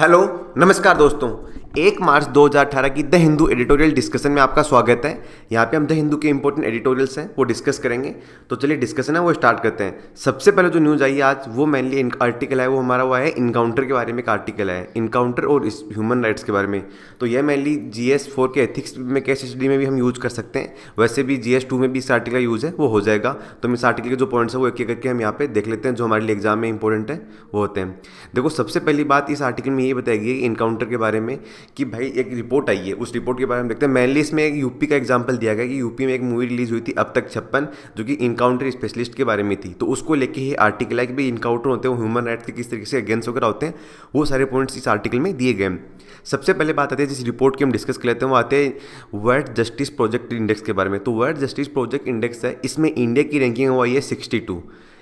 Hello नमस्कार दोस्तों, 1 मार्च 2018 की द हिंदू एडिटोरियल डिस्कशन में आपका स्वागत है। यहाँ पे हम द हिंदू के इंपॉर्टेंट एडिटोरियल्स हैं वो डिस्कस करेंगे। तो चलिए डिस्कशन है वो स्टार्ट करते हैं। सबसे पहले जो न्यूज़ आई है आज वो मेनली आर्टिकल है वो हमारा हुआ है इनकाउंटर के बारे में। एक आर्टिकल है इनकाउंटर और ह्यूमन राइट्स के बारे में। तो यह मेनली GS4 के एथिक्स में केस स्टडी में भी हम यूज़ कर सकते हैं। वैसे भी GS2 में भी इस आर्टिकल यूज़ है वो हो जाएगा। तो हम इस आर्टिकल के जो पॉइंट्स हैं वो एक एक करके हम यहाँ पे देख लेते हैं जो हमारे लिए एग्जाम में इंपॉर्टेंट है वो होते हैं। देखो सबसे पहली बात इस आर्टिकल में ये बताएगी इनकाउंटर के बारे में कि भाई एक रिपोर्ट आई है, उस रिपोर्ट के बारे में देखते हैं। मेनली इसमें एक यूपी का एग्जाम्पल दिया गया कि यूपी में एक मूवी रिलीज हुई थी अब तक 56 जो कि इनकाउंटर स्पेशलिस्ट के बारे में थी। तो उसको लेके ही आर्टिकल है कि भाई इनकाउंटर होते हैं ह्यूमन राइट्स के किस तरीके से अगेंस्ट वगैरह होते हैं, वो सारे पॉइंट्स इस आर्टिकल में दिए गए। सबसे पहले बात आती है जिस रिपोर्ट की हम डिस्कस कर लेते हैं वो आते हैं वर्ल्ड जस्टिस प्रोजेक्ट इंडेक्स के बारे में। तो वर्ल्ड जस्टिस प्रोजेक्ट इंडेक्स है, इसमें इंडिया की रैंकिंग वो आई है 62।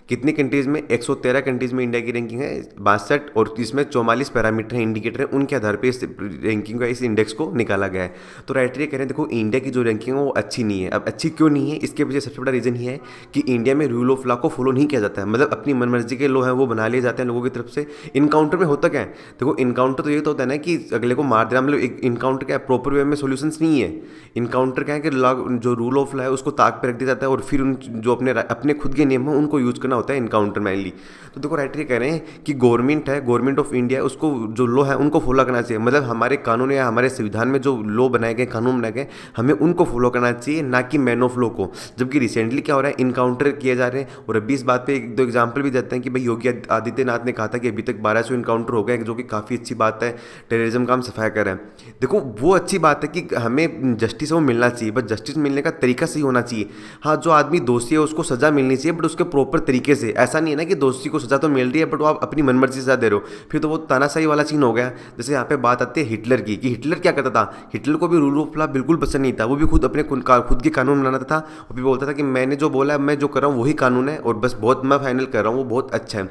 कितनी कंट्रीज़ में? 113 कंट्रीज़ में इंडिया की रैंकिंग है 62 और इसमें 44 पैरामीटर हैं, इंडिकेटर हैं, उनके आधार पे इस रैंकिंग का इस इंडेक्स को निकाला गया है। तो राइटरी कह रहे हैं देखो इंडिया की जो रैंकिंग है वो अच्छी नहीं है। अब अच्छी क्यों नहीं है, इसके पीछे सबसे बड़ा रीज़न ये है कि इंडिया में रूल ऑफ लॉ को फॉलो नहीं किया जाता है। मतलब अपनी मनमर्जी के लॉ हैं वो बना लिए जाते हैं लोगों की तरफ से। इनकाउंटर में होता क्या है? देखो इनकाउंटर तो ये तो होता है ना कि अगले को मार देना। मतलब इनकाउंटर का प्रॉपर वे में सोल्यूशन नहीं है। इनकाउंटर क्या है कि लॉ जो रूल ऑफ लॉ है उसको ताक पर रख दिया जाता है और फिर उन जो अपने खुद के नियम हैं उनको यूज़ करना होता है इनकाउंटर मेनली। तो देखो राइटर कह रहे हैं कि गवर्नमेंट है, गवर्नमेंट ऑफ इंडिया, उसको जो लॉ है उनको फॉलो करना चाहिए। मतलब हमारे कानून या हमारे संविधान में जो लॉ बनाए गए, कानून बनाए गए, हमें उनको फॉलो करना चाहिए, ना कि मैन ऑफ लॉ को। जबकि रिसेंटली क्या हो रहा है, इनकाउंटर किए जा रहे हैं। और अभी इस बात पर एक दो एग्जाम्पल भी देते हैं कि भाई योगी आदित्यनाथ ने कहा था कि अभी तक 1200 इनकाउंटर हो गए, जो कि काफ़ी अच्छी बात है। टेररिज्म का हम सफाया कर रहे हैं। देखो वो अच्छी बात है कि हमें जस्टिस वो मिलना चाहिए, बट जस्टिस मिलने का तरीका सही होना चाहिए। हाँ, जो आदमी दोषी है उसको सजा मिलनी चाहिए, बट उसके प्रॉपर तरीके से। ऐसा नहीं है ना कि दोषी को सजा तो मिल रही है बट वो आप अपनी मनमर्जी सजा दे रहे हो, फिर तो वो तानाशाही वाला सीन हो गया। जैसे यहाँ पे बात आती है हिटलर की कि हिटलर क्या करता था। हिटलर को भी रूल ऑफ लॉ बिल्कुल पसंद नहीं था, वो भी खुद अपने खुद के कानून बनाता था और भी बोलता था कि मैंने जो बोला मैं जो कर रहा हूँ वही कानून है और बस बहुत मैं फाइनल कर रहा हूँ, वो बहुत अच्छा है।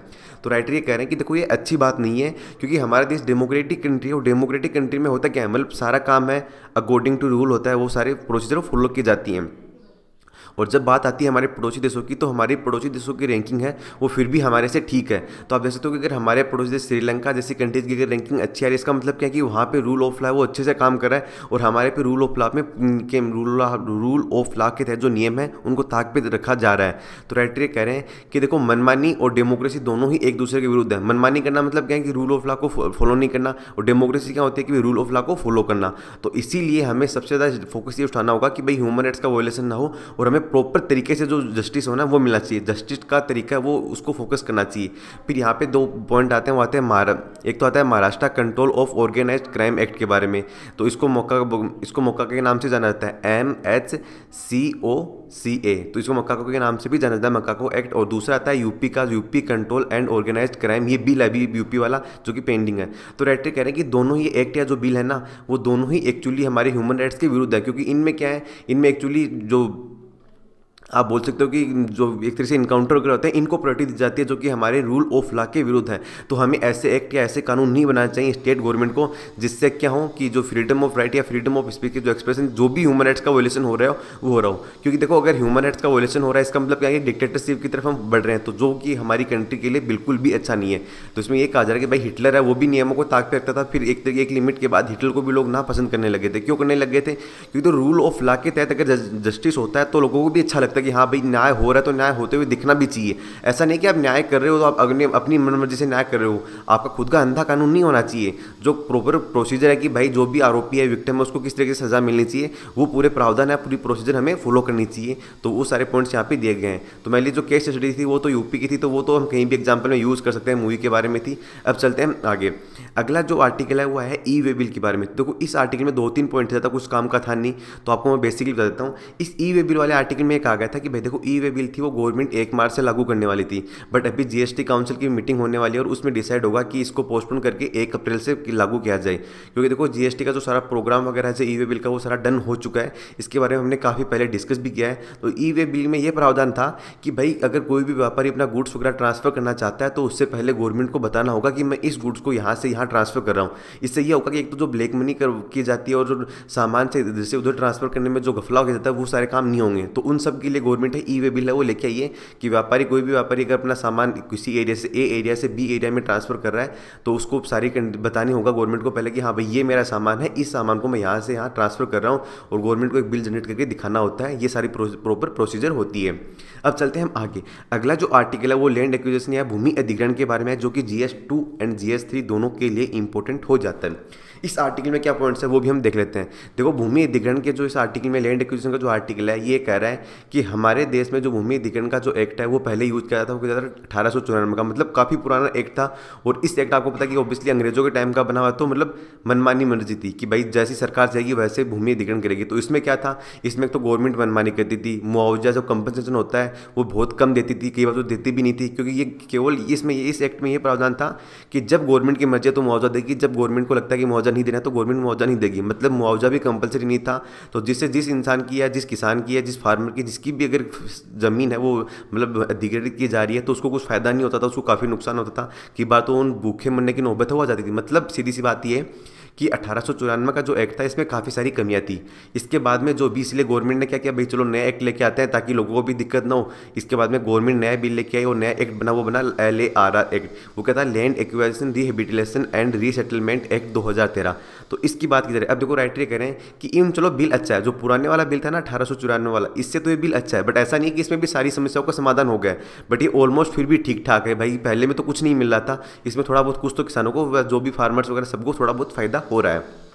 तो राइटर ये कह रहे हैं कि देखो ये अच्छी बात नहीं है क्योंकि हमारा देश डेमोक्रेटिक कंट्री है और डेमोक्रेटिक कंट्री में होता क्या है, मतलब सारा काम है अकॉर्डिंग टू रूल होता है, वो सारे प्रोसीजर फॉलो की जाती हैं। और जब बात आती है हमारे पड़ोसी देशों की, तो हमारे पड़ोसी देशों की रैंकिंग है वो फिर भी हमारे से ठीक है। तो आप देख सकते हो कि अगर हमारे पड़ोसी देश श्रीलंका जैसी कंट्रीज़ की अगर रैंकिंग अच्छी आ रही है, इसका मतलब क्या है कि वहाँ पे रूल ऑफ लॉ वो अच्छे से काम कर रहा है और हमारे पे रूल ऑफ लॉ के तहत जो नियम है उनको ताक पे रखा जा रहा है। तो राइटर कह रहे हैं कि देखो मनमानी और डेमोक्रेसी दोनों ही एक दूसरे के विरुद्ध है। मनमानी करना मतलब क्या है कि रूल ऑफ लॉ को फॉलो नहीं करना, और डेमोक्रेसी क्या होती है कि रूल ऑफ लॉ को फॉलो करना। तो इसीलिए हमें सबसे ज़्यादा फोकस ये उठाना होगा कि भाई ह्यूमन राइट्स का वॉयलेशन ना हो और हमें प्रॉपर तरीके से जो जस्टिस होना वो मिलना चाहिए, जस्टिस का तरीका वो उसको फोकस करना चाहिए। फिर यहाँ पे दो पॉइंट आते हैं, वो आते हैं एक तो आता है Maharashtra control of organised crime act के बारे में। तो इसको मौका के नाम से जाना जाता है, MHCOCA। तो इसको मक्का के नाम से भी जाना जाता है, मक्का एक्ट। और दूसरा आता है यूपी का, UP control and organised crime, ये बिल है यूपी वाला जो कि पेंडिंग है। तो राइटर कह रहे हैं कि दोनों ही एक्ट या जो बिल है ना वो दोनों ही एक्चुअली हमारे ह्यूमन राइट्स के विरुद्ध है, क्योंकि इनमें क्या है, इनमें एक्चुअली जो आप बोल सकते हो कि जो एक तरह से इनकाउंटर वगैरह होते हैं इनको प्रायोरिटी दी जाती है, जो कि हमारे रूल ऑफ लॉ के विरुद्ध है। तो हमें ऐसे एक्ट या ऐसे कानून नहीं बनाना चाहिए स्टेट गवर्नमेंट को, जिससे क्या हो कि जो फ्रीडम ऑफ राइट या फ्रीडम ऑफ स्पीच के जो एक्सप्रेशन, जो भी ह्यूमन राइट्स का वॉयलेशन हो रहा हो वो हो रहा हो। क्योंकि देखो अगर ह्यूमन राइट्स का वॉयलेशन हो रहा है इसका मतलब क्या है, डिक्टेटरशिप की तरफ हम बढ़ रहे हैं, तो जो कि हमारी कंट्री के लिए बिल्कुल भी अच्छा नहीं है। तो इसमें ये कहा जा रहा है कि भाई हिटलर है वो भी नियमों को ताक पे रखता था, फिर एक लिमिट के बाद हिटलर को भी लोग ना पसंद करने लगे थे। क्यों करने लगे थे? क्योंकि तो रूल ऑफ लॉ के तहत अगर जस्टिस होता है तो लोगों को भी अच्छा लगता है कि हाँ भाई न्याय हो रहा है, तो न्याय होते हुए दिखना भी चाहिए। ऐसा नहीं कि आप न्याय कर रहे हो तो आप अपनी मनमर्जी से न्याय कर रहे हो, आपका खुद का अंधा कानून नहीं होना चाहिए। जो प्रॉपर प्रोसीजर है कि भाई जो भी आरोपी है, विक्टिम है, उसको किस तरीके से सजा मिलनी चाहिए, वो पूरे प्रावधान है, पूरी प्रोसीजर हमें फॉलो करनी चाहिए। तो वो सारे पॉइंट्स यहाँ पे दिए गए हैं। तो मेरे लिए जो केस स्टडी थी वो तो यूपी की थी, तो वो तो हम कहीं भी एग्जाम्पल में यूज़ कर सकते हैं, मूवी के बारे में थी। अब चलते हैं आगे। अगला जो आर्टिकल है वो है E-way बिल के बारे में। देखो इस आर्टिकल में 2-3 पॉइंट ज़्यादा कुछ काम का था नहीं, तो आपको मैं बेसिकली बता देता हूँ। इस E-way बिल वाले आर्टिकल में कहा गया था कि भाई देखो E-way बिल थी वो गवर्नमेंट 1 मार्च से लागू करने वाली थी, बट अभी GST काउंसिल की मीटिंग होने वाली है और उसमें डिसाइड होगा कि इसको पोस्टपोन करके 1 अप्रैल से लागू किया जाए। क्योंकि देखो GST का जो सारा प्रोग्राम वगैरह है E-way बिल का वो सारा डन हो चुका है, इसके बारे में हमने काफ़ी पहले डिस्कस भी किया है। तो E-way बिल में यह प्रावधान था कि भाई अगर कोई भी व्यापारी अपना गुड्स वगैरह ट्रांसफर करना चाहता है तो उससे पहले गवर्नमेंट को बताना होगा कि मैं इस गुड्स को यहाँ से यहाँ ट्रांसफर कर रहा हूँ। इससे यह होगा कि एक तो जो ब्लैक मनी की जाती है और जो सामान से इधर से उधर ट्रांसफर करने में जो घपला हो जाता है वो सारे काम नहीं होंगे। तो उन सब के लिए लिए गवर्नमेंट है ई वे बिल है वो लेके आइए कि व्यापारी, कोई भी व्यापारी अगर अपना सामान किसी एरिया से ए एरिया से बी एरिया में ट्रांसफर कर रहा है तो उसको सारी बतानी होगा गवर्नमेंट को पहले कि हाँ भाई ये मेरा सामान है, इस सामान को मैं यहाँ से यहाँ ट्रांसफर कर रहा हूँ, और गवर्नमेंट को एक बिल जनरेट करके दिखाना होता है। ये सारी प्रॉपर प्रोसीजर होती है। अब चलते हैं हम आगे। अगला जो आर्टिकल है वो लैंड एक्विजिशन या भूमि अधिग्रहण के बारे में है, जो कि GS2 एंड GS3 दोनों के लिए इंपॉर्टेंट हो जाता है। इस आर्टिकल में क्या पॉइंट्स है वो भी हम देख लेते हैं। देखो, भूमि अधिग्रहण के जो इस आर्टिकल में लैंड एक्विजिशन का जो आर्टिकल है ये कह रहा है कि हमारे देश में जो भूमि अधिग्रहण का जो एक्ट है वो पहले यूज किया जाता है 1894 का, मतलब काफ़ी पुराना एक्ट था। और इस एक्ट आपको पता है कि ऑब्वियसली अंग्रेजों के टाइम का बना हुआ, तो मतलब मनमानी मर्जी थी कि भाई जैसी सरकार जाएगी वैसे भूमि अधिग्रहण करेगी। तो इसमें क्या था, इसमें तो गवर्नमेंट मनमानी करती थी, मुआवजा जो कंपनसेशन होता है वो बहुत कम देती थी, कई बार तो देती भी नहीं थी, क्योंकि ये केवल इसमें इस एक्ट में ये प्रावधान था कि जब गवर्नमेंट की मर्जी तो मुआवजा देगी, जब गवर्नमेंट को लगता है कि मुआवजा नहीं देना तो गवर्नमेंट मुआवजा नहीं देगी। मतलब मुआवजा भी कंपलसरी नहीं था। तो जिससे जिस इंसान की या जिस किसान की या जिस फार्मर की जिसकी भी अगर ज़मीन है वो मतलब अधिग्रहित की जा रही है तो उसको कुछ फ़ायदा नहीं होता था, उसको काफ़ी नुकसान होता था। कई बार तो उन भूखे मरने की नौबत हो जाती थी। मतलब सीधी सी बात यह कि 1894 का जो एक्ट था इसमें काफ़ी सारी कमियां थी। इसके बाद में जो भी, इसलिए गवर्नमेंट ने क्या किया, भाई चलो नया एक्ट लेके आते हैं ताकि लोगों को भी दिक्कत ना हो। इसके बाद में गवर्नमेंट नया बिल लेके आई और नया एक्ट बना, वो बना LARR एक्ट। वो कहता है land acquisition rehabilitation and resettlement act 2013। तो इसकी बात की जा रही है। अब देखो राइटरी कह रहे हैं कि इन चलो बिल अच्छा है, जो पुराने वाला बिल था ना 1894 वाला, इससे तो ये बिल अच्छा है, बट ऐसा नहीं कि इसमें भी सारी समस्याओं का समाधान हो गया है, बट ये ऑलमोस्ट फिर भी ठीक ठाक है। भाई पहले में तो कुछ नहीं मिल रहा था, इसमें थोड़ा बहुत कुछ तो किसानों को, जो भी फार्मर्स वगैरह सबको थोड़ा बहुत फायदा हो रहा है।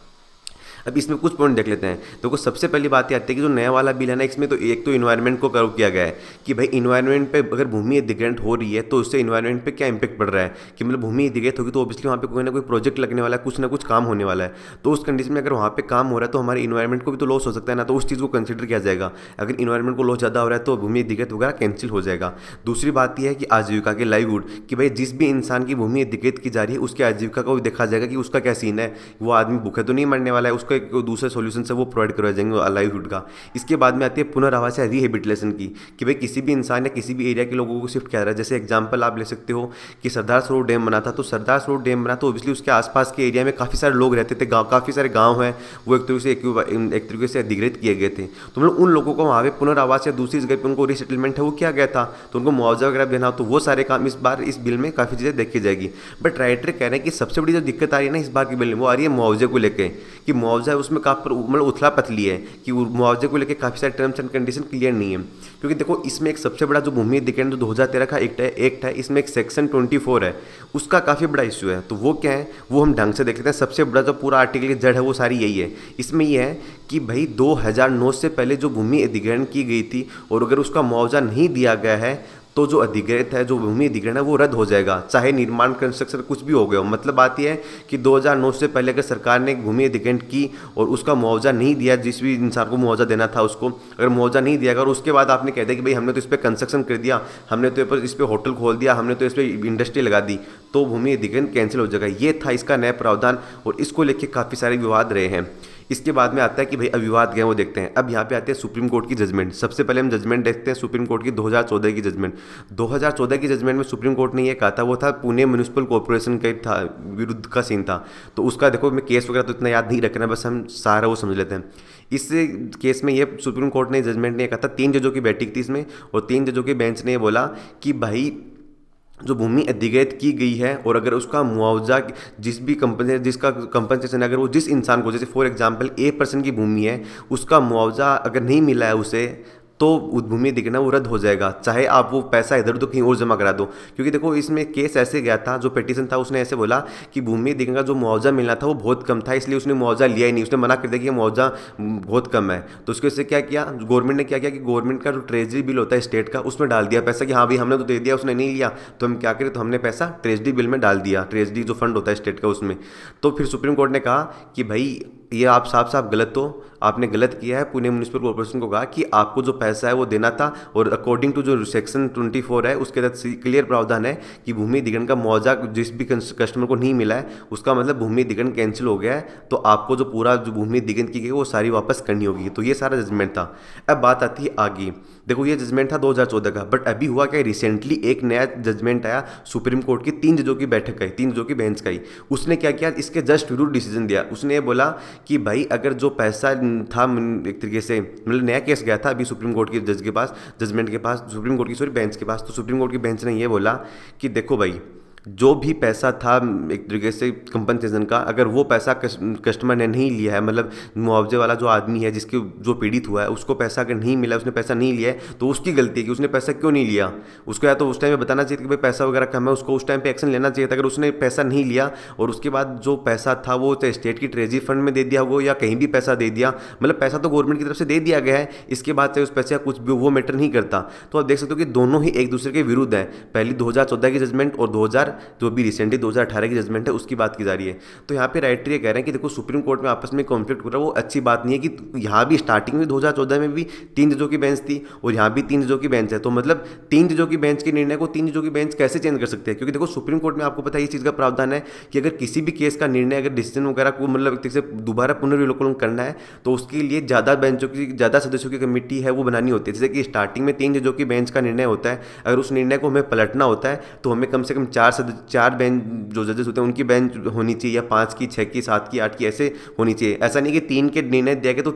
अब इसमें कुछ पॉइंट देख लेते हैं। देखो, सबसे पहली बात ये आती है कि जो नया वाला बिल है ना, इसमें तो एक तो इन्वायरमेंट को कवर किया गया है कि भाई इन्वायरमेंट पे अगर भूमि अधिग्रहण हो रही है तो उससे इन्वायरमेंट पे क्या इंपैक्ट पड़ रहा है, कि मतलब भूमि अधिग्रहण होगी तो ऑब्वियसली वहाँ पे कोई ना कोई प्रोजेक्ट लगने वाला है, कुछ ना कुछ काम होने वाला है। तो उस कंडीशन में अगर वहाँ पर काम हो रहा है तो हमारे इन्वायरमेंट को भी तो लॉस हो सकता है ना, तो उस चीज़ को कंसिडर किया जाएगा। अगर इन्वायरमेंट को लॉस ज़्यादा हो रहा है तो भूमि अधिग्रहण वगैरह कैंसिल हो जाएगा। दूसरी बात यह है कि आजीविका के लाइवलीहुड, कि भाई जिस भी इंसान की भूमि अधिग्रहण की जा रही है उसकी आजीविका को भी देखा जाएगा कि उसका क्या सीन है, वो आदमी भूखे तो नहीं मरने वाला है, उसको एक दूसरे सॉल्यूशन से वो प्रोवाइड करवाए जाएंगे लाइवलीहुड का। इसके बाद में आती है पुनरावास या रिहेबिलिटेशन की, कि भाई किसी भी इंसान या किसी भी एरिया के लोगों को शिफ्ट किया जा रहा है। जैसे एग्जांपल आप ले सकते हो कि सरदार सरोवर डैम बना था, तो सरदार सरोवर डैम बना तो ऑब्वियसली उसके आसपास के एरिया में काफ़ी सारे लोग रहते थे, गाँव, काफ़ी सारे गाँव हैं, वो एक तरीके से अधिग्रहित किए गए थे। तो मतलब उन लोगों को वहाँ पर पुनरावास या दूसरी जगह पर उनको रीसेटलमेंट है वो किया गया था, तो उनको मुआवजा वगैरह देना, तो वो सारे काम इस बार इस बिल में काफ़ी चीज़ें देखी जाएगी। बट राइटर कह रहे हैं कि सबसे बड़ी जो दिक्कत आ रही है ना इस बार के बिल में, वो आ रही है मुआवजे को लेकर, कि मुआवजा है उसमें काफ़ी मतलब उथला पथली है, कि मुआवजे को लेकर काफ़ी सारे टर्म्स एंड कंडीशन क्लियर नहीं है। क्योंकि देखो, इसमें एक सबसे बड़ा जो भूमि अधिग्रहण जो 2013 का एक्ट है, इसमें एक सेक्शन 24 है, उसका काफ़ी बड़ा इश्यू है। तो वो क्या है वो हम ढंग से देख लेते हैं। सबसे बड़ा जो पूरा आर्टिकल की जड़ है वो सारी यही है। इसमें यह है कि भाई 2009 से पहले जो भूमि अधिग्रहण की गई थी और अगर उसका मुआवजा नहीं दिया गया है तो जो अधिग्रहित है, जो भूमि अधिग्रहण है वो रद्द हो जाएगा, चाहे निर्माण, कंस्ट्रक्शन कुछ भी हो गया हो। मतलब बात यह है कि 2009 से पहले अगर सरकार ने भूमि अधिग्रहण की और उसका मुआवजा नहीं दिया, जिस भी इंसान को मुआवजा देना था उसको अगर मुआवजा नहीं दिया गया, और उसके बाद आपने कह दिया कि भाई हमने तो इस पर कंस्ट्रक्शन कर दिया, हमने तो इस पर होटल खोल दिया, हमने तो इस पर इंडस्ट्री लगा दी, तो भूमि अधिग्रहण कैंसिल हो जाएगा। ये था इसका नया प्रावधान और इसको लेकर काफ़ी सारे विवाद रहे हैं। इसके बाद में आता है कि भाई अविवाद गए वो देखते हैं। अब यहाँ पे आते हैं सुप्रीम कोर्ट की जजमेंट। सबसे पहले हम जजमेंट देखते हैं सुप्रीम कोर्ट की 2014 की जजमेंट। 2014 की जजमेंट में सुप्रीम कोर्ट ने ये कहा था, वो था पुणे म्यूनिसिपल कॉर्पोरेशन के था विरुद्ध का सीन था। तो उसका देखो, मैं केस वगैरह तो इतना याद नहीं रखना, बस हम सारा वो समझ लेते हैं। इस केस में ये सुप्रीम कोर्ट ने जजमेंट ने कहा था, 3 जजों की बैठक थी इसमें, और 3 जजों के बेंच ने ये बोला कि भाई जो भूमि अधिग्रहित की गई है और अगर उसका मुआवजा जिस भी कंपनी जिसका कंपनसेशन अगर वो जिस इंसान को, जैसे फॉर एग्जांपल 1% की भूमि है, उसका मुआवजा अगर नहीं मिला है उसे, तो भूमि अधिग्रहण वो रद्द हो जाएगा, चाहे आप वो पैसा इधर उधर कहीं और जमा करा दो। क्योंकि देखो, इसमें केस ऐसे गया था, जो पिटीशन था उसने ऐसे बोला कि भूमि अधिग्रहण का जो मुआवजा मिलना था वो बहुत कम था, इसलिए उसने मुआवजा लिया ही नहीं, उसने मना कर दिया कि मुआवजा बहुत कम है। तो उसके वजह से क्या किया गवर्नमेंट ने, क्या किया कि गवर्नमेंट का जो ट्रेजरी बिल होता है स्टेट का, उसमें डाल दिया पैसा कि हाँ भाई हमने तो दे दिया, उसने नहीं लिया, तो हम क्या करें, तो हमने पैसा ट्रेजरी बिल में डाल दिया, ट्रेजरी जो फंड होता है स्टेट का उसमें। तो फिर सुप्रीम कोर्ट ने कहा कि भाई ये आप साफ साफ गलत हो, आपने गलत किया है। पुणे म्यूनिसिपल कॉर्पोरेशन को कहा कि आपको जो पैसा है वो देना था, और अकॉर्डिंग टू जो सेक्शन 24 है उसके तहत क्लियर प्रावधान है कि भूमि अधिग्रहण का मुआवजा जिस भी कस्टमर को नहीं मिला है उसका मतलब भूमि अधिग्रहण कैंसिल हो गया है, तो आपको जो पूरा जो भूमि अधिग्रहण की गई वो सारी वापस करनी होगी। तो ये सारा जजमेंट था। अब बात आती है आगे। देखो, ये जजमेंट था 2014 का, बट अभी हुआ क्या, रिसेंटली एक नया जजमेंट आया सुप्रीम कोर्ट की 3 जजों की बैठक आई, 3 जजों की बेंच का ही। उसने क्या किया, इसके जस्ट विरुद्ध डिसीजन दिया। उसने बोला कि भाई अगर जो पैसा था एक तरीके से मतलब नया केस गया था अभी सुप्रीम कोर्ट के जज के पास, जजमेंट के पास, सुप्रीम कोर्ट की सॉरी बेंच के पास, तो सुप्रीम कोर्ट की बेंच ने ये बोला कि देखो भाई जो भी पैसा था एक तरीके से कंपनसेशन का, अगर वो पैसा कस्टमर ने नहीं लिया है, मतलब मुआवजे वाला जो आदमी है जिसके जो पीड़ित हुआ है उसको पैसा अगर नहीं मिला, उसने पैसा नहीं लिया है, तो उसकी गलती है कि उसने पैसा क्यों नहीं लिया। उसको या तो उस टाइम पे बताना चाहिए कि भाई पैसा वगैरह कम है, उसको उस टाइम पर एक्शन लेना चाहिए था। अगर उसने पैसा नहीं लिया और उसके बाद जो पैसा था वो चाहे स्टेट की ट्रेजरी फंड में दे दिया हो या कहीं भी पैसा दे दिया, मतलब पैसा तो गवर्नमेंट की तरफ से दे दिया गया है, इसके बाद चाहे उस पैसे का कुछ भी वो मैटर नहीं करता। तो आप देख सकते हो कि दोनों ही एक दूसरे के विरुद्ध हैं। पहली 2014 की जजमेंट और 2000 जो भी रिसेंटली 2018 की जजमेंट है उसकी बात की जा रही है। तो यहाँ पे राइटर ये कह रहे हैं कि देखो सुप्रीम कोर्ट में आपस में कॉन्फ्लिक्ट हो रहा है, वो अच्छी बात नहीं है कि यहाँ भी स्टार्टिंग में 2014 में भी 3 जजों की बेंच थी और यहाँ भी 3 जजों की बेंच है। तो मतलब 3 जजों की बेंच के निर्णय को 3 जजों की बेंच कैसे चेंज कर सकते हैं, क्योंकि देखो सुप्रीम कोर्ट में आपको पता है इस चीज़ का प्रावधान है कि अगर किसी भी केस का निर्णय अगर डिसीजन वगैरह को मतलब दोबारा पुनर्विलोकन करना है तो उसके लिए ज़्यादा बेंचों की ज़्यादा सदस्यों की कमेटी है वो बनानी होती है। जैसे कि स्टार्टिंग में 3 जजों की बेंच का निर्णय होता है, अगर उस निर्णय को हमें पलटना होता है तो हमें कम से कम 4 बेंच जो जजेस होते हैं उनकी बेंच होनी चाहिए, या 5 की, 6 की, 7 की, 8 की ऐसे होनी चाहिए। ऐसा नहीं कि 3 के निर्णय दिया गया तो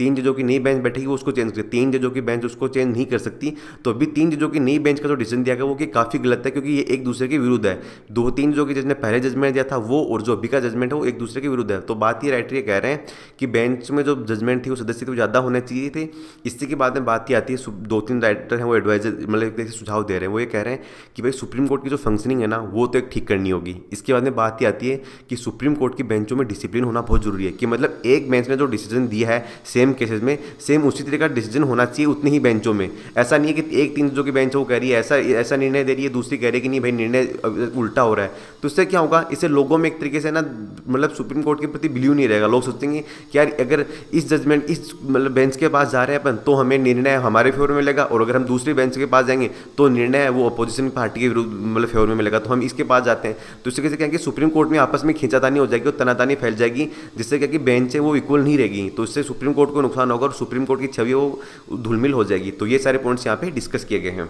3 जजों की नई बेंच बैठेगी वो उसको चेंज कर, 3 जजों की बेंच उसको चेंज नहीं कर सकती। तो अभी 3 जजों की नई बेंच का जो डिसीजन दिया गया वो कि काफ़ी गलत है, क्योंकि ये एक दूसरे के विरुद्ध है। 2-3 जजों के जिसने पहले जजमेंट दिया था वो और जो अभी का जजमेंट है वो एक दूसरे के विरुद्ध है। तो बात ये राइटर ये कह रहे हैं कि बेंच में जो जजमेंट थी वो सदस्य तो ज़्यादा होने चाहिए थे। इसी के बाद में बात ये आती है, 2-3 राइटर हैं वो एडवाइजर मतलब सुझाव दे रहे हैं, वो ये कह रहे हैं कि भाई सुप्रीम कोर्ट की जो फंक्शनिंग है ना वो तो एक ठीक करनी होगी। इसके बाद में बात ही आती है कि सुप्रीम कोर्ट की बेंचों में डिसिप्लिन होना बहुत जरूरी है, कि मतलब एक बेंच ने जो डिसीजन दिया है सेम केसेस में सेम उसी तरह का डिसीजन होना चाहिए उतनी ही बेंचों में। ऐसा नहीं है कि एक 3 जजों की बेंच वो कह रही है ऐसा निर्णय दे रही है, दूसरी कह रही है कि नहीं भाई निर्णय उल्टा हो रहा है। तो इससे क्या होगा, इससे लोगों में एक तरीके से ना मतलब सुप्रीम कोर्ट के प्रति बिलीव नहीं रहेगा। लोग सोचेंगे कि यार अगर इस जजमेंट इस मतलब बेंच के पास जा रहे हैं अपन तो हमें निर्णय हमारे फेवर में मिलेगा, और अगर हम दूसरी बेंच के पास जाएंगे तो निर्णय वो अपोजिशन पार्टी के विरुद्ध मतलब फेवर में मिलेगा, तो हम इसके पास जाते हैं। तो इससे कैसे कहेंगे सुप्रीम कोर्ट में आपस में खींचातानी हो जाएगी और तनातानी फैल जाएगी, जिससे क्या कि बेंचें वो इक्वल नहीं रहेगी। तो इससे सुप्रीम कोर्ट को नुकसान होगा और सुप्रीम कोर्ट की छवि वो धूलमिल हो जाएगी। तो ये सारे पॉइंट्स यहाँ पे डिस्कस किए गए हैं।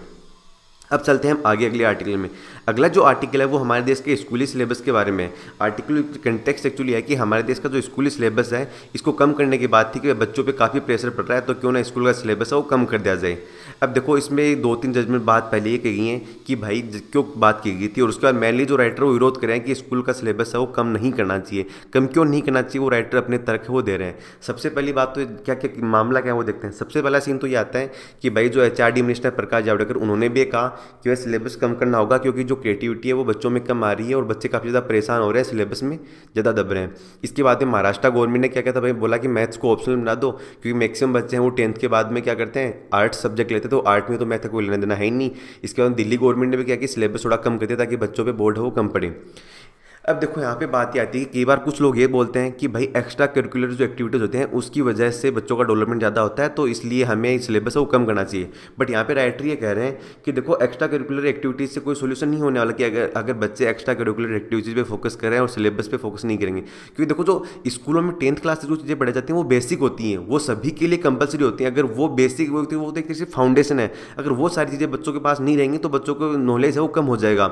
अब चलते हैं हम आगे अगले आर्टिकल में। अगला जो आर्टिकल है वो हमारे देश के स्कूली सिलेबस के बारे में। आर्टिकल कंटेक्स्ट एक्चुअली है कि हमारे देश का जो स्कूली सिलेबस है इसको कम करने की बात थी कि बच्चों पे काफ़ी प्रेशर पड़ रहा है, तो क्यों ना स्कूल का सिलेबस है वो कम कर दिया जाए। अब देखो इसमें 2-3 जजमेंट बात पहले ये कही गई है कि भाई क्यों बात की गई थी, और उसके बाद मेनली जो राइटर वो विरोध कर रहे हैं कि स्कूल का सिलेबस है वो कम नहीं करना चाहिए। कम क्यों नहीं करना चाहिए, वो राइटर अपने तर्क वो दे रहे हैं। सबसे पहली बात तो क्या क्या मामला क्या है वो देखते हैं। सबसे पहला सीन तो ये आता है कि भाई जो HRD मिनिस्टर प्रकाश जावड़ेकर उन्होंने भी कहा कि वह सिलेबस कम करना होगा, क्योंकि जो क्रिएटिविटी है वो बच्चों में कम आ रही है और बच्चे काफ़ी ज़्यादा परेशान हो रहे हैं, सिलेबस में ज़्यादा दब रहे हैं। इसके बाद में महाराष्ट्र गवर्नमेंट ने क्या कहता भाई बोला कि मैथ्स को ऑप्शनल बना दो, क्योंकि मैक्सिमम बच्चे हैं वो 10th के बाद में क्या करते हैं आर्ट्स सब्जेक्ट लेते हैं, तो आर्ट में तो मैथ का कोई लेना देना है ही नहीं। इसके बाद दिल्ली गवर्नमेंट ने भी क्या कि सिलेबस थोड़ा कम कर दिया ताकि बच्चों पर बोर्ड है वो कम पड़े। अब देखो यहाँ पे बात ये आती है कि कई बार कुछ लोग ये बोलते हैं कि भाई एक्स्ट्रा करिकुलर जो एक्टिविटीज़ होते हैं उसकी वजह से बच्चों का डेवलपमेंट ज़्यादा होता है, तो इसलिए हमें सिलेबस वो कम करना चाहिए। बट यहाँ पे राइटर ये कह रहे हैं कि देखो एक्स्ट्रा करिकुलर एक्टिविटीज़ से कोई सोल्यूशन नहीं होने वाला कि अगर बच्चे एक्स्ट्रा करिकुलर एक्टिविटीज़ पर फोकस करें और सिलेबस पर फोकस नहीं करेंगे, क्योंकि देखो जो स्कूलों में 10th क्लास से जो चीज़ें पढ़ाई जाती हैं वो बेसिक होती हैं, वो सभी के लिए कंपलसरी होती हैं। अगर वो बेसिक होती है वो तो एक सिर्फ फाउंडेशन है, अगर वो सारी चीज़ें बच्चों के पास नहीं रहेंगी तो बच्चों को नॉलेज है वो कम हो जाएगा।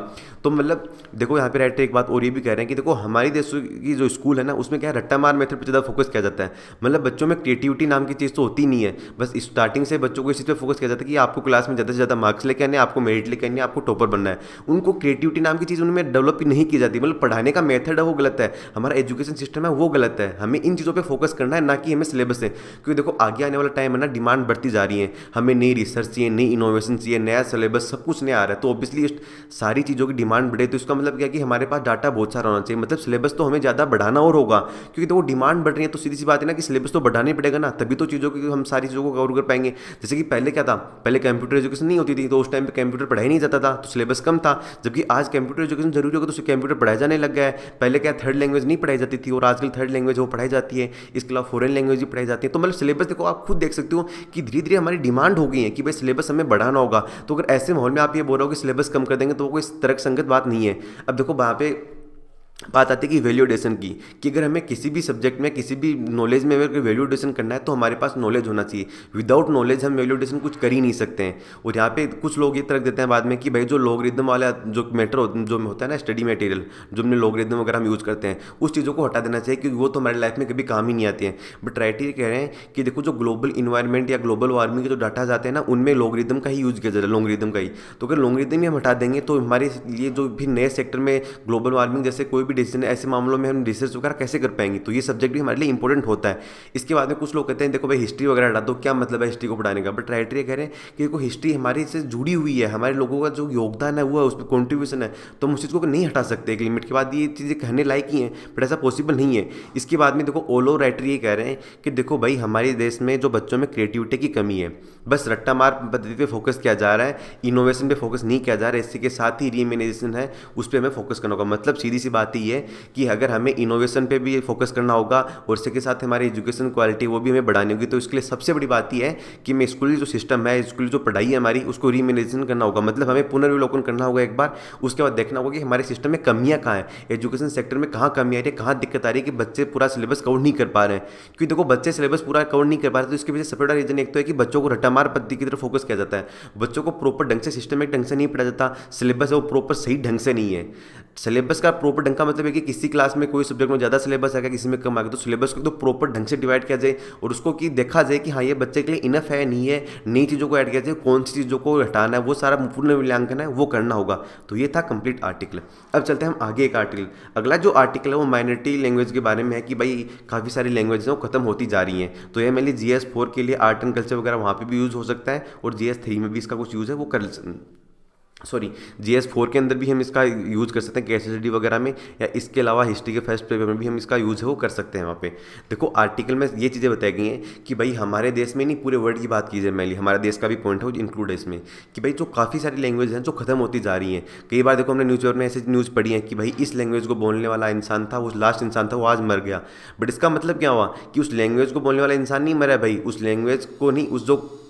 तो मतलब देखो यहाँ पे राइटर एक बात और ये कह रहे हैं कि देखो हमारे देश की जो स्कूल है ना उसमें क्या रट्टा मार मेथड पर ज़्यादा फोकस किया जाता है, मतलब बच्चों में क्रिएटिविटी नाम की चीज़ तो होती नहीं है। बस स्टार्टिंग से बच्चों को इस चीज़ पे फोकस किया जाता है कि आपको क्लास में ज़्यादा से ज़्यादा मार्क्स लेके आने, आपको मेरिट लेके आने, आपको टॉपर बनना है। उनको क्रिएटिविटी नाम की चीज़ उनमें डेवलप नहीं की जाती, मतलब पढ़ाने का मेथड है वो गलत है, हमारा एजुकेशन सिस्टम है वो गलत है। हमें इन चीज़ों पर फोकस करना है, ना कि हमें सिलेबस से, क्योंकि देखो आगे आने वाला टाइम है ना डिमांड बढ़ती जा रही है, हमें नई रिसर्च चाहिए, नई इनोवेशन चाहिए, नया सिलेबस सब कुछ नया आ रहा है। तो ऑब्वियसली सारी चीज़ों की डिमांड बढ़े, तो इसका मतलब क्या कि हमारे पास डाटा बहुत सारा होना चाहिए, मतलब सिलेबस तो हमें ज़्यादा बढ़ाना और होगा, क्योंकि तो वो डिमांड बढ़ रही है तो सीधी सी बात है ना कि सिलेबस तो बढ़ाने पड़ेगा ना, तभी तो चीज़ों की हम सारी चीज़ों को कवर कर पाएंगे। जैसे कि पहले क्या था, पहले कंप्यूटर एजुकेशन नहीं होती थी, तो उस टाइम पर कंप्यूटर पढ़ाया नहीं जाता था तो सिलेबस कम था, जबकि आज कंप्यूटर एजुकेशन जरूरी होगा तो उससे कंप्यूटर पढ़ाया जाने लग गया है। पहले क्या थर्ड लैंग्वेज नहीं पढ़ाई जाती थी और आजकल थर्ड लैंग्वेज वो पढ़ाई जाती है, इसके अलावा फॉरेन लैंग्वेज भी पढ़ाई जाती है। तो मतलब सिलेबस देखो आप खुद देख सकते हो कि धीरे धीरे हमारी डिमांड हो गई है कि भाई सिलेबस हमें बढ़ाना होगा। तो अगर ऐसे माहौल में आप ये बोल रहे हो कि सिलेबस कम कर देंगे तो वो कोई तर्कसंगत बात नहीं है। अब देखो वहाँ पे बात आती है कि वैल्यूडेशन की, कि अगर हमें किसी भी सब्जेक्ट में किसी भी नॉलेज में अगर वैल्यूडेशन करना है तो हमारे पास नॉलेज होना चाहिए। विदाउट नॉलेज हम वैल्यूडेशन कुछ कर ही नहीं सकते हैं। और यहाँ पे कुछ लोग ये तर्क देते हैं बाद में कि भाई जो लॉगरिथम वाला जो मैटर जो होता है ना स्टडी मटेरियल जो हमने लॉगरिथम वगैरह हम यूज़ करते हैं उस चीज़ों को हटा देना चाहिए क्योंकि वो तो हमारे लाइफ में कभी काम ही नहीं आती है। बट राइट ये कह रहे हैं कि देखो जो ग्लोबल इन्वायरमेंट या ग्लोबल वार्मिंग के जो डाटा जाते हैं ना उनमें लॉगरिथम का ही यूज़ किया जाता है, लॉगरिथम का ही। तो अगर लॉगरिथम ही हम हटा देंगे तो हमारे लिए जो भी नए सेक्टर में ग्लोबल वार्मिंग जैसे कोई डिसीजन ऐसे मामलों में हम रिसर्च वगैरह कैसे कर पाएंगे। तो ये सब्जेक्ट भी हमारे लिए इंपॉर्टेंट होता है। इसके बाद में कुछ लोग कहते हैं देखो भाई हिस्ट्री वगैरह हटा दो, क्या मतलब है हिस्ट्री को पढ़ाने का। बट राइटर ये कह रहे हैं कि देखो हिस्ट्री हमारे से जुड़ी हुई है, हमारे लोगों का जो योगदान है वो है, उसमें कॉन्ट्रीब्यूशन है, तो हम उस चीज़ को नहीं हटा सकते एक लिमिट के बाद। ये चीज़ें कहने लायक ही हैं बट ऐसा पॉसिबल नहीं है। इसके बाद में देखो ओलो राइटर ये कह रहे हैं कि देखो भाई हमारे देश में जो बच्चों में क्रिएटिविटी की कमी है, बस रट्टा मार पद्धति पर फोकस किया जा रहा है, इनोवेशन पर फोकस नहीं किया जा रहा है। इसी के साथ ही रीइमेजिनेशन है उस पर हमें फोकस करना होगा। मतलब सीधी सी बात है कि अगर हमें इनोवेशन पे भी फोकस करना होगा और इसके साथ हमारी एजुकेशन क्वालिटी वो भी हमें बढ़ानी होगी। तो इसके लिए सबसे बड़ी बात यह है कि हमें स्कूली जो सिस्टम है, स्कूली जो पढ़ाई है हमारी, उसको रीइमेजिन करना होगा। मतलब हमें पुनर्विलोकन करना होगा एक बार, उसके बाद देखना होगा कि हमारे सिस्टम में कमियां कहाँ हैं, एजुकेशन सेक्टर में कहाँ कमी आ रही है, कहाँ दिक्कत आ रही है कि बच्चे पूरा सिलेबस कवर नहीं कर पा रहे हैं। क्योंकि देखो बच्चे सिलेबस पूरा कवर नहीं कर पा रहे तो इसके पीछे सबसे बड़ा रीजन एक तो है कि बच्चों को रट्टामार पद्धति की तरफ फोकस किया जाता है, बच्चों को प्रॉपर ढंग से सिस्टमेटिक ढंग से नहीं पढ़ाया जाता, सिलेबस है वो प्रॉपर सही ढंग से नहीं है। सिलेबस का प्रॉपर ढंग का मतलब है कि किसी क्लास में कोई सब्जेक्ट में ज़्यादा सिलेबस आएगा, किसी में कम आएगा, तो सिलेबस को एकदम प्रॉपर ढंग से डिवाइड किया जाए और उसको कि देखा जाए कि हाँ ये बच्चे के लिए इनफ है नहीं है, नई चीज़ों को ऐड किया जाए, कौन सी चीज़ों को हटाना है, वो सारा पूर्ण मूल्यांकन है वो करना होगा। तो ये था कंप्लीट आर्टिकल। अब चलते हैं हम आगे एक आर्टिकल, अगला जो आर्टिकल है वो माइनॉरिटी लैंग्वेज के बारे में है कि भाई काफ़ी सारी लैंग्वेज हैं वो खत्म होती जा रही हैं। तो ये मेनली GS4 के लिए आर्ट एंड कल्चर वगैरह वहाँ पर भी यूज़ हो सकता है और GS3 में भी इसका कुछ यूज़ है वो GS4 के अंदर भी हम इसका यूज़ कर सकते हैं KSSD वगैरह में, या इसके अलावा हिस्ट्री के फर्स्ट पेपर में भी हम इसका यूज़ है वो कर सकते हैं। वहाँ पे देखो आर्टिकल में ये चीज़ें बताई गई हैं कि भाई हमारे देश में नहीं पूरे वर्ल्ड की बात की जाए, मैनली हमारे देश का भी पॉइंट है वो इंक्लूड है इसमें कि भाई जो काफ़ी सारी लैंग्वेज हैं जो खत्म होती जा रही हैं। कई बार देखो हमने न्यूज़पेपर में ऐसी न्यूज़ पढ़ी है कि भाई इस लैंग्वेज को बोलने वाला इंसान था, वो लास्ट इंसान था, वो आज मर गया। बट इसका मतलब क्या हुआ कि उस लैंग्वेज को बोलने वाला इंसान नहीं मरा भाई, उस लैंग्वेज को नहीं,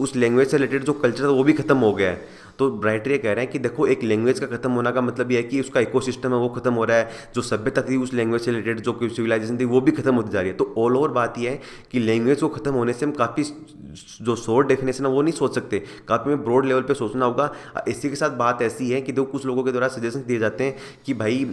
उस लैंग्वेज से रिलेटेड जो कल्चर था वो भी खत्म हो गया है। तो राइटर ये कह रहे हैं कि देखो एक लैंग्वेज का खत्म होना का मतलब यह है कि उसका इकोसिस्टम है वो खत्म हो रहा है, जो सभ्यता थी उस लैंग्वेज से रिलेटेड, जो सिविलाइजेशन थी वो भी खत्म होती जा रही है। तो ऑल ओवर बात यह है कि लैंग्वेज को खत्म होने से हम काफ़ी जो शॉर्ट डेफिनेशन है वो नहीं सोच सकते, काफ़ी हमें ब्रॉड लेवल पर सोचना होगा। इसी के साथ बात ऐसी है कि देखो कुछ लोगों के द्वारा सजेशन दिए जाते हैं कि भाई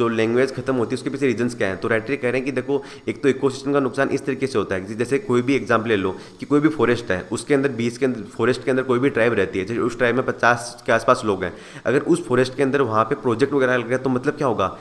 जो लैंग्वेज खत्म होती है उसके पीछे रीजन्स क्या हैं। तो राइटर कह रहे हैं कि देखो एक तो इकोसिस्टम का नुकसान इस तरीके से होता है कि जैसे कोई भी एग्जाम्पल ले लो कि कोई भी फॉरेस्ट है, उसके अंदर फॉरेस्ट के अंदर कोई भी ट्राइब रहती है, जैसे उस ट्राइब में 50 के आसपास लोग हैं, अगर उस फॉरेस्ट के अंदर वहाँ पे प्रोजेक्ट वगैरह लग गया तो मतलब क्या होगा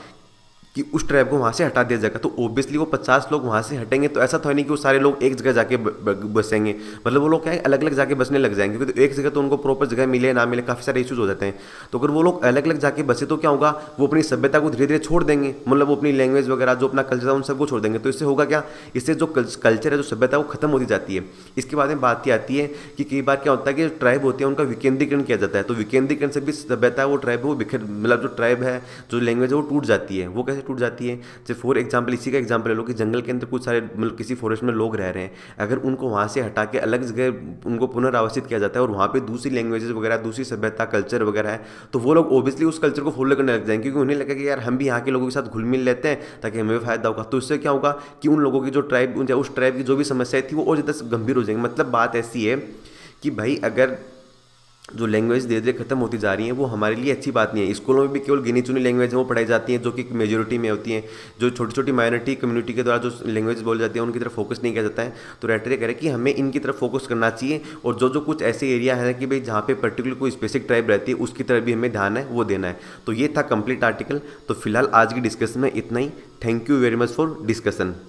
कि उस ट्राइब को वहाँ से हटा दिया जाएगा। तो ओब्वियसली वो 50 लोग वहाँ से हटेंगे तो ऐसा तो है नहीं कि वो सारे लोग एक जगह जाके बसेंगे, मतलब वो लोग क्या है अलग अलग जाके बसने लग जाएंगे क्योंकि तो एक जगह तो उनको प्रॉपर जगह मिले ना मिले काफ़ी सारे इश्यूज हो जाते हैं। तो अगर वो लोग अलग अलग जाके बसे तो क्या होगा, वो अपनी सभ्यता को धीरे धीरे छोड़ देंगे, मतलब वो अपनी लैंग्वेज वगैरह जो अपना कल्चर है उन सबको छोड़ देंगे। तो इससे होगा क्या, इससे जो कल्चर है जो सभ्यता है वो खत्म होती जाती है। इसके बाद में बात यह आती है कि कई बार क्या होता है कि ट्राइब होती है उनका विकेंद्रीकरण किया जाता है, तो विकेंद्रीकरण से भी सभ्यता है वो ट्राइब वो बिखर मतलब जो ट्राइब है जो लैंग्वेज है वो टूट जाती है। वो कैसे टूट जाती है, जैसे फॉर एग्जाम्पल इसी का एग्जाम्पल ले लो कि जंगल के अंदर कुछ सारे मतलब किसी फॉरेस्ट में लोग रह रहे हैं, अगर उनको वहाँ से हटा के अलग जगह उनको पुनरावासित किया जाता है और वहाँ पे दूसरी लैंग्वेजेस वगैरह दूसरी सभ्यता कल्चर वगैरह है तो वो लोग ओबियसली उस कल्चर को फॉलो करने लग जाएंगे क्योंकि उन्हें लगेगा कि यार हम भी यहाँ के लोगों के साथ घुल मिल लेते हैं ताकि हमें भी फायदा होगा। तो इससे क्या होगा कि उन लोगों की जो ट्राइब उस ट्राइब की जो भी समस्या थी वो और ज़्यादा गंभीर हो जाएंगी। मतलब बात ऐसी है कि भाई अगर जो लैंग्वेज धीरे धीरे खत्म होती जा रही है वो हमारे लिए अच्छी बात नहीं है। स्कूलों में भी केवल गिनी चुनी लैंग्वेज वो पढ़ाई जाती हैं जो कि मेजोरिटी में होती हैं, जो छोटी छोटी माइनॉरिटी कम्युनिटी के द्वारा जो लैंग्वेज बोली जाती है उनकी तरफ फोकस नहीं किया जाता है। तो राइटर कह रहे कि हमें इनकी तरफ फोकस करना चाहिए और जो जो कुछ ऐसे एरिया है कि भाई जहाँ पर पर्टिकुलर कोई स्पेसिफिक ट्राइब रहती है उसकी तरफ भी हमें ध्यान है वो देना है। तो ये था कंप्लीट आर्टिकल। तो फिलहाल आज की डिस्कशन में इतना ही। Thank you very much for discussion.